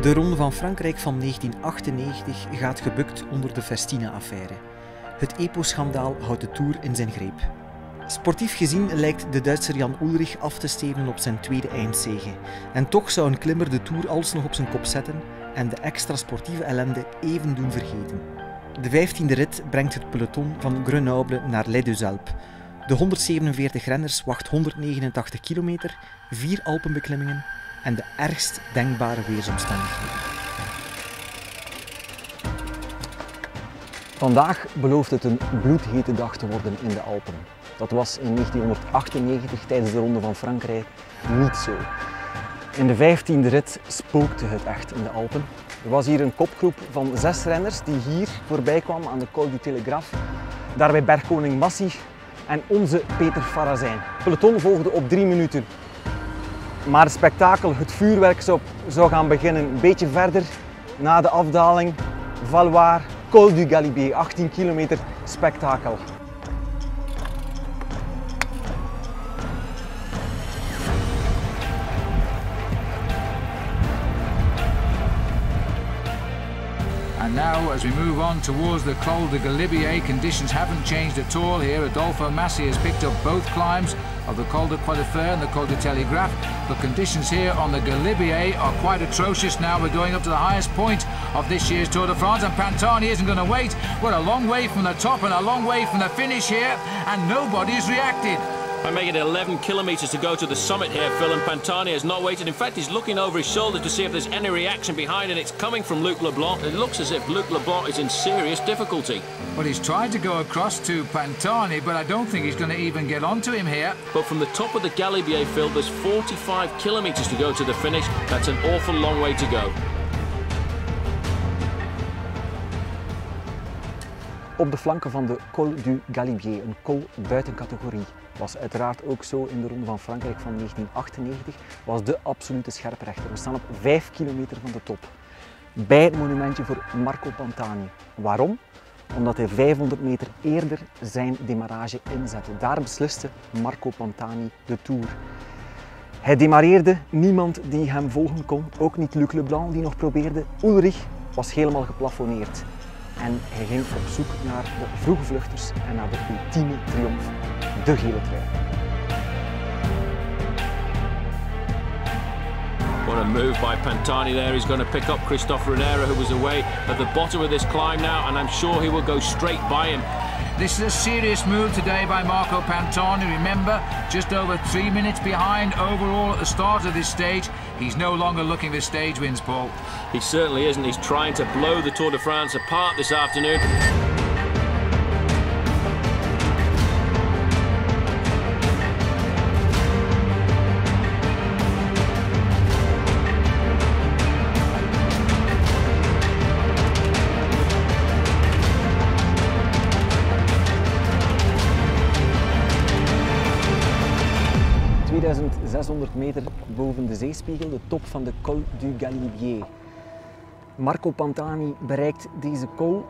De Ronde van Frankrijk van 1998 gaat gebukt onder de Festina-affaire. Het EPO-schandaal houdt de Tour in zijn greep. Sportief gezien lijkt de Duitser Jan Ullrich af te stevenen op zijn tweede eindzege. En toch zou een klimmer de Tour alsnog op zijn kop zetten en de extra sportieve ellende even doen vergeten. De 15e rit brengt het peloton van Grenoble naar Les Deux-Alpes. De 147 renners wacht 189 kilometer, 4 Alpenbeklimmingen en de ergst denkbare weersomstandigheden. Vandaag belooft het een bloedhete dag te worden in de Alpen. Dat was in 1998 tijdens de Ronde van Frankrijk niet zo. In de 15e rit spookte het echt in de Alpen. Er was hier een kopgroep van 6 renners die hier voorbij kwam aan de Col du Télégraphe. Daarbij bergkoning Massi en onze Peter Farazijn. Het peloton volgde op 3 minuten. Maar het spektakel, het vuurwerk zou gaan beginnen. Een beetje verder, na de afdaling, Valoir, Col du Galibier, 18 kilometer, spektakel. And now, as we move on towards the Col de Galibier, conditions haven't changed at all here. Adolfo Massi has picked up both climbs of the Col de Coylefer and the Col du Télégraphe. The conditions here on the Galibier are quite atrocious now. We're going up to the highest point of this year's Tour de France, and Pantani isn't going to wait. We're a long way from the top and a long way from the finish here, and nobody's reacted. I make it 11 kilometres to go to the summit here, Phil, and Pantani has not waited. In fact, he's looking over his shoulder to see if there's any reaction behind, and it's coming from Luc Leblanc. It looks as if Luc Leblanc is in serious difficulty. Well, he's tried to go across to Pantani, but I don't think he's going to even get onto him here. But from the top of the Galibier, Phil, there's 45 kilometres to go to the finish. That's an awful long way to go. Op de flanken van de Col du Galibier, een col buiten categorie, was uiteraard ook zo in de Ronde van Frankrijk van 1998, was de absolute scherprechter. We staan op 5 kilometer van de top, bij het monumentje voor Marco Pantani. Waarom? Omdat hij 500 meter eerder zijn demarrage inzette. Daar besliste Marco Pantani de Tour. Hij demareerde, niemand die hem volgen kon, ook niet Luc Leblanc die nog probeerde. Ullrich was helemaal geplafonneerd. En hij ging op zoek naar de vroege vluchters en naar de ultieme triomf, de gele trui. What a move by Pantani there. He's going to pick up Christophe Renera, who was away at the bottom of this climb now, and I'm sure he will go straight by him. This is a serious move today by Marco Pantani. Remember, just over 3 minutes behind overall at the start of this stage. He's no longer looking for stage wins, Paul. He certainly isn't. He's trying to blow the Tour de France apart this afternoon. Meter boven de zeespiegel, de top van de Col du Galibier. Marco Pantani bereikt deze col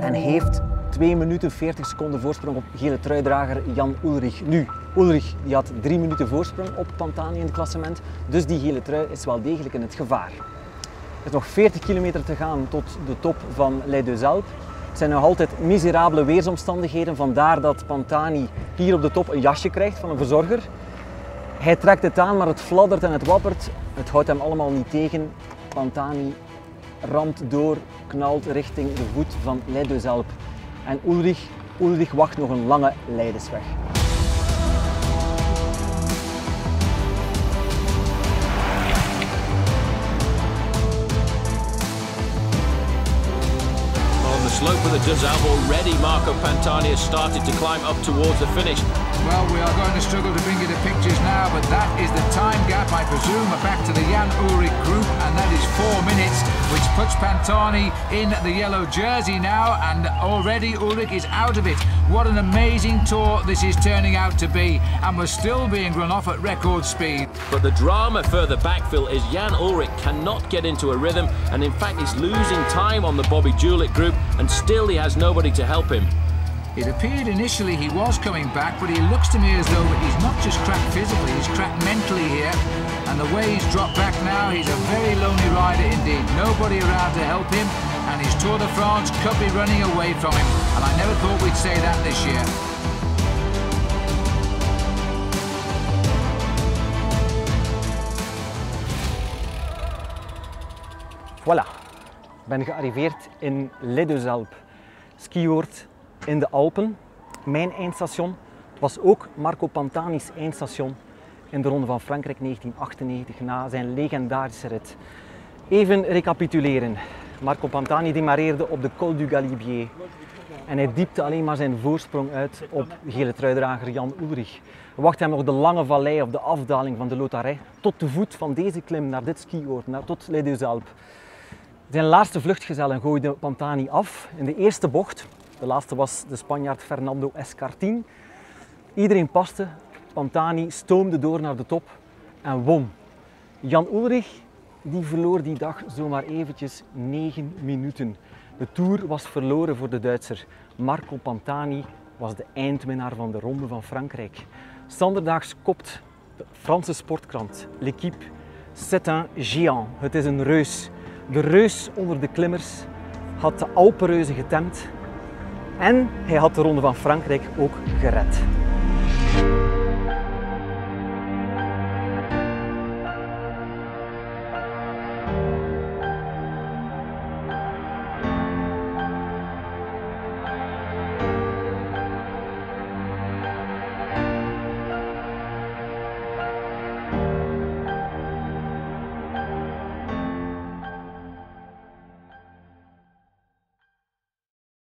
en heeft 2 minuten 40 seconden voorsprong op gele truidrager Jan Ullrich. Nu, Ullrich die had 3 minuten voorsprong op Pantani in het klassement, dus die gele trui is wel degelijk in het gevaar. Er is nog 40 kilometer te gaan tot de top van Les Deux-Alpes. Het zijn nog altijd miserabele weersomstandigheden, vandaar dat Pantani hier op de top een jasje krijgt van een verzorger. Hij trekt het aan, maar het fladdert en het wappert. Het houdt hem allemaal niet tegen. Pantani ramt door, knalt richting de voet van Les Deux-Alpes. En Ullrich wacht nog een lange lijdensweg. Slope of the Deux-Alpes already, Marco Pantani has started to climb up towards the finish. Well, we are going to struggle to bring you the pictures now, but that is the time gap, I presume, back to the Jan Ullrich group, and that is 4 minutes, which puts Pantani in the yellow jersey now, and already Ullrich is out of it. What an amazing tour this is turning out to be, and we're still being run off at record speed. But the drama further back, Phil, is Jan Ullrich cannot get into a rhythm, and in fact he's losing time on the Bobby Julich group, and still he has nobody to help him. It appeared initially he was coming back, but he looks to me as though he's not just cracked physically, he's cracked mentally here. and the way he's dropped back now, he's a very lonely rider indeed. Nobody around to help him, and his Tour de France could be running away from him, and I never thought we'd say that this year. Voilà, ik ben gearriveerd in Les Deux-Alpes, skioord in de Alpen. Mijn eindstation was ook Marco Pantani's eindstation in de Ronde van Frankrijk 1998 na zijn legendarische rit. Even recapituleren. Marco Pantani demareerde op de Col du Galibier en hij diepte alleen maar zijn voorsprong uit op gele truidrager Jan Ullrich. We wachten hem nog de lange vallei op de afdaling van de Lotaret tot de voet van deze klim naar dit skioord, tot Les Deux-Alpes. Zijn laatste vluchtgezellen gooide Pantani af in de eerste bocht. De laatste was de Spanjaard Fernando Escartin. Iedereen paste, Pantani stoomde door naar de top en won. Jan Ullrich die verloor die dag zomaar eventjes 9 minuten. De Tour was verloren voor de Duitser. Marco Pantani was de eindwinnaar van de Ronde van Frankrijk. Standerdaags kopt de Franse sportkrant L'équipe: C'est un géant. Het is een reus. De reus onder de klimmers had de Alpenreuzen getemd en hij had de Ronde van Frankrijk ook gered.